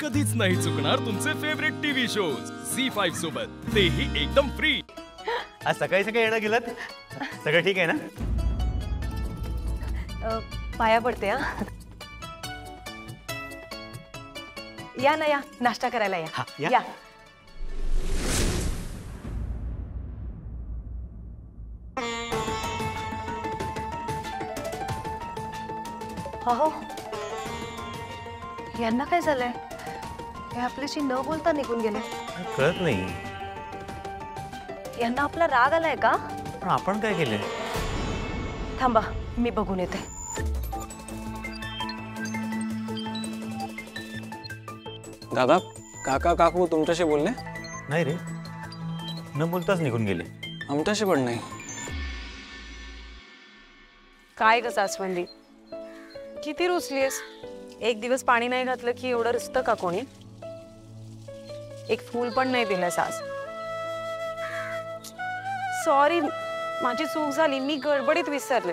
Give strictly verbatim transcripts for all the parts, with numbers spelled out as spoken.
कधीच नाही चुकणार तुमचे favourite TV shows Zee five सोबत, तेही एकदम फ्री। आज सकाळी सकाळी येणं गेलात, सगळं ठीक आहे ना? पाया पडते हा, या ना या, नाश्ता करायला या, या, या। अहो, यांना काय झालंय? हे आपल्याशी न बोलता निघून गेले, कळत नाही। यांना आपला राग आलाय का? पण आपण काय केले? थांबा मी बघून येते। दादा, काका काकू तुमच्याशी बोलले नाही रे, न बोलताच निघून गेले, आमच्याशी पण नाही। काय ग सासवंदी, किती रुसलीस? एक दिवस पाणी नाही घातलं की एवढं रुसतं का कोणी? एक फूल पण नाही दिलं सास। सॉरी, माझी चूक झाली, मी गडबडीत विसरले,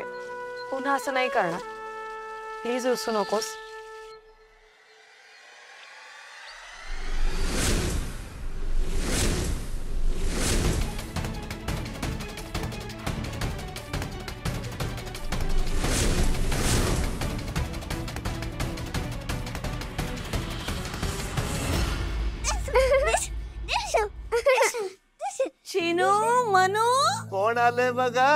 पुन्हा असं नाही करणार, प्लीज रुसू नकोस। बघा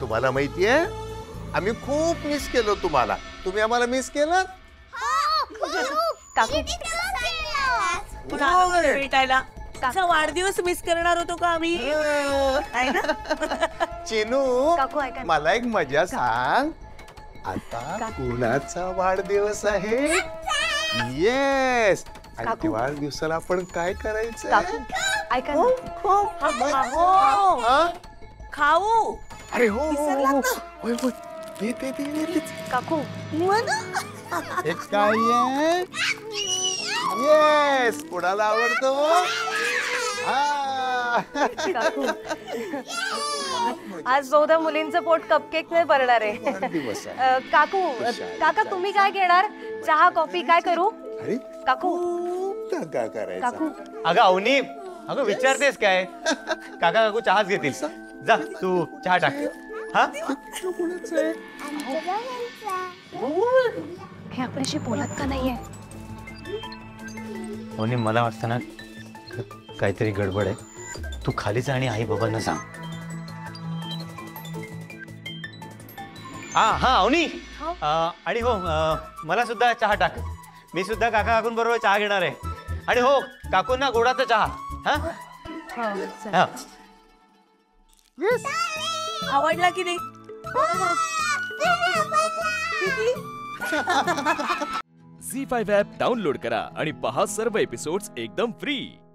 तुम्हाला माहितीये आम्ही खूप मिस केलो तुम्हाला, तुम्ही आम्हाला मिस केलं। भेटायला वाढदिवस मिस करणार होतो का आम्ही? चिनू, मला एक मजा सांग, आता कोणाचा वाढदिवस आहे? येस, आणि वाढदिवसाला आपण काय करायचं? खाऊ? अरे हो हो, काकू काय आहे? येस, कोणाला आवडतो? आज चौदा मुलींचं पोट कपकेक नाही भरणार आहे। काकू, काका तुम्ही काय घेणार? चहा कॉफी काय करू? काकू काकू अगं अवनी, अगं विचारतेस काय? काका काकू चहाच घेतील, जा तू चहा टाक। हा हे आपल्याशी बोलत का नाहीये? अवनी मला वाटतं ना काहीतरी गडबड आहे, तू खाली जा आणि आई बाबांना सांग। हा हा अवनी, आणि हो मला सुद्धा चहा टाक, मी सुद्धा काका काकूंबरोबर चहा घेणार आहे। आणि हो काकूंना गोडाचा चहा। हा आवडला की नाही? झी फाइव्ह ॲप डाउनलोड करा आणि पहा सर्व एपिसोड्स एकदम फ्री।